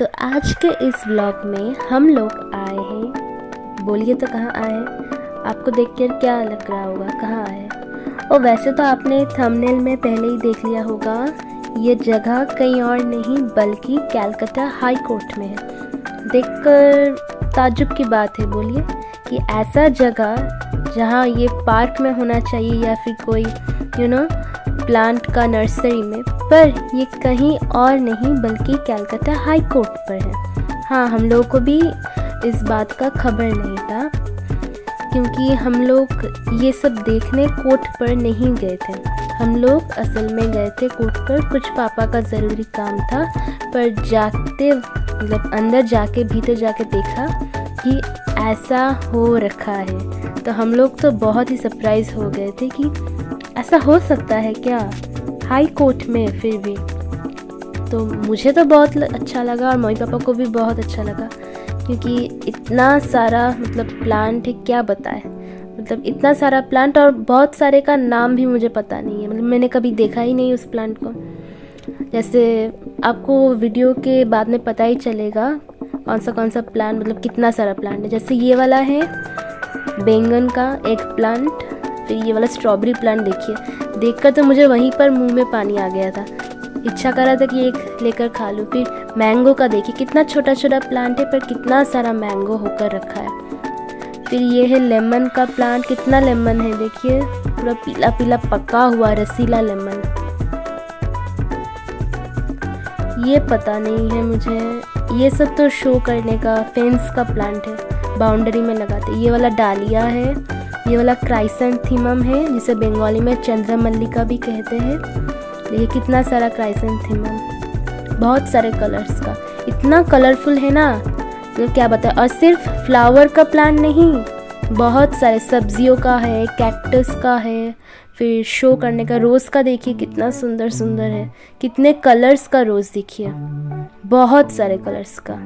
तो आज के इस व्लॉग में हम लोग आए हैं, बोलिए तो कहाँ आए हैं? आपको देखकर क्या लग रहा होगा कहाँ आए हैं? और वैसे तो आपने थंबनेल में पहले ही देख लिया होगा, ये जगह कहीं और नहीं बल्कि कैलकटा हाई कोर्ट में है। देखकर ताज्जुब की बात है, बोलिए कि ऐसा जगह जहाँ ये पार्क में होना चाहिए या फिर कोई प्लांट का नर्सरी में, पर ये कहीं और नहीं बल्कि कैलकटा हाई कोर्ट पर है। हाँ, हम लोगों को भी इस बात का खबर नहीं था क्योंकि हम लोग ये सब देखने कोर्ट पर नहीं गए थे। हम लोग असल में गए थे कोर्ट पर, कुछ पापा का ज़रूरी काम था, पर जाते मतलब अंदर जाके भीतर जाके देखा कि ऐसा हो रखा है, तो हम लोग तो बहुत ही सरप्राइज़ हो गए थे कि ऐसा हो सकता है क्या हाई कोर्ट में। फिर भी तो मुझे तो बहुत अच्छा लगा और मम्मी पापा को भी बहुत अच्छा लगा क्योंकि इतना सारा प्लांट है, क्या बताएं, इतना सारा प्लांट और बहुत सारे का नाम भी मुझे पता नहीं है, मैंने कभी देखा ही नहीं उस प्लांट को। जैसे आपको वीडियो के बाद में पता ही चलेगा कौन सा प्लांट कितना सारा प्लांट है। जैसे ये वाला है बैंगन का एक प्लांट, फिर ये वाला स्ट्रॉबेरी प्लांट। देखिए, देखकर तो मुझे वहीं पर मुंह में पानी आ गया था, इच्छा कर रहा था कि एक लेकर खा लूँ। फिर मैंगो का देखिए, कितना छोटा छोटा प्लांट है पर कितना सारा मैंगो होकर रखा है। फिर ये है लेमन का प्लांट, कितना लेमन है देखिए, पूरा पीला पीला पका हुआ रसीला लेमन। ये पता नहीं है मुझे, ये सब तो शो करने का, फेंस का प्लांट है, बाउंड्री में लगाते। ये वाला डालिया है, ये वाला क्राइसेंथीमम है जिसे बंगाली में चंद्रमल्लिका भी कहते हैं। देखिए कितना सारा क्राइसेंथीमम, बहुत सारे कलर्स का, इतना कलरफुल है ना क्या बताएं। और सिर्फ फ्लावर का प्लांट नहीं, बहुत सारे सब्जियों का है, कैक्टस का है, फिर शो करने का रोज़ का। देखिए कितना सुंदर सुंदर है, कितने कलर्स का रोज़, देखिए बहुत सारे कलर्स का।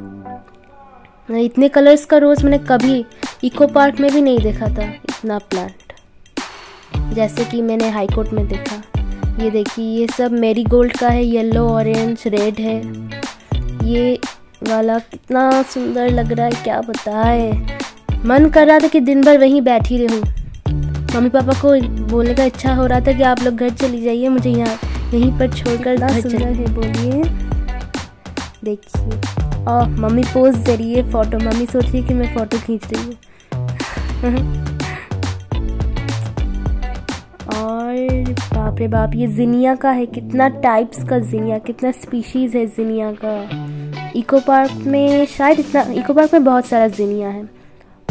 इतने कलर्स का रोज़ मैंने कभी इको पार्क में भी नहीं देखा था, इतना प्लांट जैसे कि मैंने हाई कोर्ट में देखा। ये देखिए, ये सब मैरीगोल्ड का है, येलो ऑरेंज रेड है। ये वाला कितना सुंदर लग रहा है, क्या बताए, मन कर रहा था कि दिन भर वहीं बैठी रहूं। मम्मी पापा को बोलने का इच्छा हो रहा था कि आप लोग घर चली जाइए, मुझे यहीं पर छोड़कर घर चलना है। बोलिए देखिए, और मम्मी पोज दे रही है फोटो, मम्मी सोच रही है कि मैं फोटो खींच रही हूँ। और बाप रे बाप, ये जिनिया का है, कितना टाइप्स का जिनिया, कितना स्पीशीज़ है जिनिया का। इको पार्क में शायद इतना, इको पार्क में बहुत सारा जिनिया है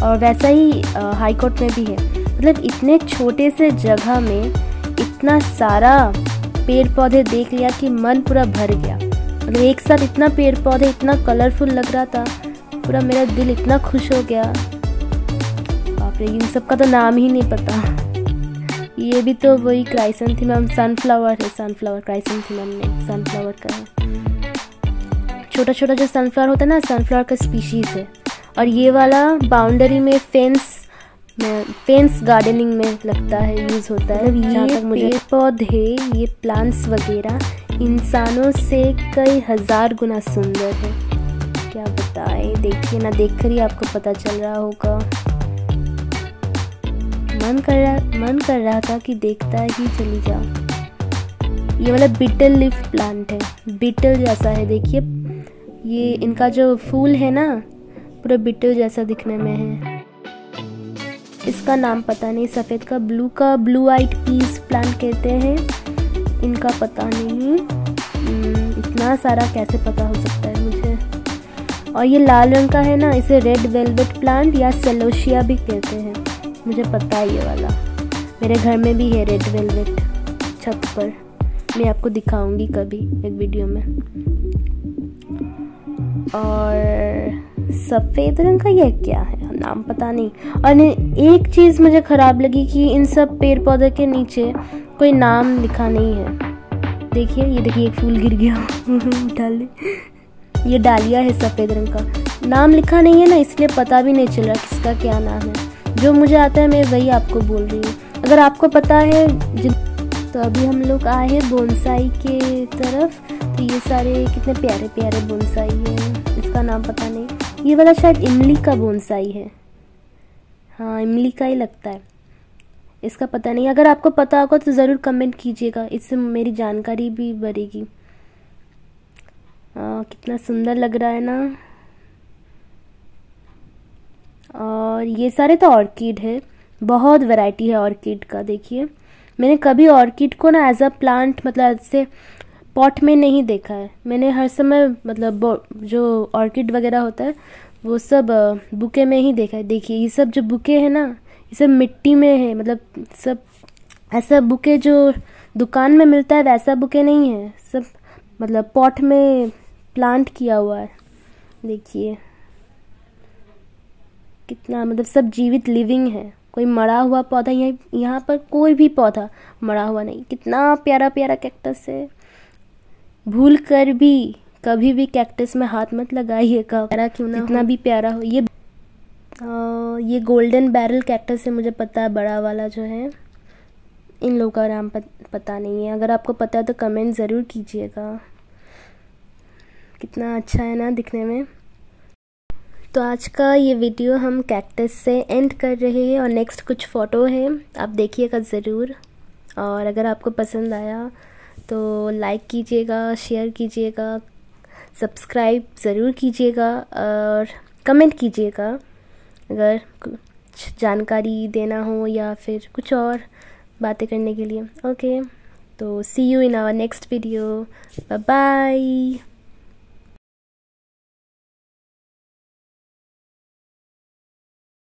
और वैसा ही हाई कोर्ट में भी है। इतने छोटे से जगह में इतना सारा पेड़ पौधे देख लिया कि मन पूरा भर गया। एक साथ इतना पेड़ पौधे, इतना कलरफुल लग रहा था, पूरा मेरा दिल इतना खुश हो गया। बाप रे, इन सब का तो नाम ही नहीं पता। ये भी तो वही क्राइसेंथेमम सनफ्लावर है, सनफ्लावर क्राइसेंथेमम नहीं, सनफ्लावर का है, छोटा छोटा जो सनफ्लावर होता है ना, सनफ्लावर का स्पीशीज़ है। और ये वाला बाउंड्री में फेंस गार्डनिंग में लगता है, यूज़ होता है। ये पेड़ पौधे, ये प्लांट्स वगैरह इंसानों से कई हज़ार गुना सुंदर है, क्या बताएं। देखिए ना, देखकर ही आपको पता चल रहा होगा। मन कर रहा था कि देखता ही चली जाओ। ये वाला बीटल लीफ प्लांट है, बीटल जैसा है, देखिए ये इनका जो फूल है ना, पूरा बिटल जैसा दिखने में है। इसका नाम पता नहीं, सफ़ेद का ब्लू आइड पीस प्लांट कहते हैं, इनका पता नहीं। इतना सारा कैसे पता हो सकता है मुझे। और ये लाल रंग का है ना, इसे रेड वेलवेट प्लांट या सेलोशिया भी कहते हैं, मुझे पता है। ये वाला मेरे घर में भी है, रेड वेलवेट, छत पर। मैं आपको दिखाऊंगी कभी एक वीडियो में। और सफ़ेद रंग का ये क्या है, नाम पता नहीं। और एक चीज़ मुझे ख़राब लगी कि इन सब पेड़ पौधे के नीचे कोई नाम लिखा नहीं है। देखिए, ये देखिए एक फूल गिर गया, उठा ले। ये डालिया है सफ़ेद रंग का, नाम लिखा नहीं है ना, इसलिए पता भी नहीं चल रहा किसका क्या नाम है। जो मुझे आता है मैं वही आपको बोल रही हूँ, अगर आपको पता है। तो अभी हम लोग आए हैं बोनसाई के तरफ, तो ये सारे कितने प्यारे प्यारे बोनसाई हैं, इसका नाम पता नहीं। ये वाला शायद इमली का बोनसाई है, हाँ इमली का ही लगता है, इसका पता नहीं। अगर आपको पता होगा तो ज़रूर कमेंट कीजिएगा, इससे मेरी जानकारी भी बढ़ेगी। कितना सुंदर लग रहा है ना। और ये सारे तो ऑर्किड है, बहुत वैरायटी है ऑर्किड का। देखिए मैंने कभी ऑर्किड को ना एज अ प्लांट मतलब ऐसे पॉट में नहीं देखा है। मैंने हर समय मतलब जो ऑर्किड वगैरह होता है वो सब बुके में ही देखा है। देखिए ये सब जो बुके हैं ना, ये सब मिट्टी में है, मतलब सब ऐसा बुके जो दुकान में मिलता है वैसा बुके नहीं है, सब मतलब पॉट में प्लांट किया हुआ है। देखिए कितना मतलब सब जीवित लिविंग है, कोई मरा हुआ पौधा यहाँ पर कोई भी पौधा मरा हुआ नहीं। कितना प्यारा प्यारा कैक्टस है। भूल कर भी कभी भी कैक्टस में हाथ मत लगाइएगा, प्यारा क्यों ना इतना भी प्यारा हो। ये गोल्डन बैरल कैक्टस है, मुझे पता है, बड़ा वाला जो है। इन लोगों का नाम पता नहीं है, अगर आपको पता है तो कमेंट ज़रूर कीजिएगा। कितना अच्छा है ना दिखने में। तो आज का ये वीडियो हम कैक्टस से एंड कर रहे हैं और नेक्स्ट कुछ फ़ोटो है, आप देखिएगा ज़रूर। और अगर आपको पसंद आया तो लाइक कीजिएगा, शेयर कीजिएगा, सब्सक्राइब ज़रूर कीजिएगा और कमेंट कीजिएगा। अगर कुछ जानकारी देना हो या फिर कुछ और बातें करने के लिए। ओके, तो see you in our next video. Bye bye.